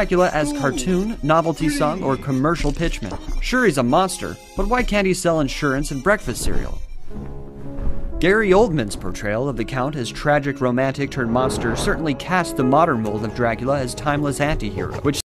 Dracula as cartoon, novelty song, or commercial pitchman. Sure, he's a monster, but why can't he sell insurance and breakfast cereal? Gary Oldman's portrayal of the Count as tragic romantic-turned-monster certainly cast the modern mold of Dracula as timeless anti-hero, which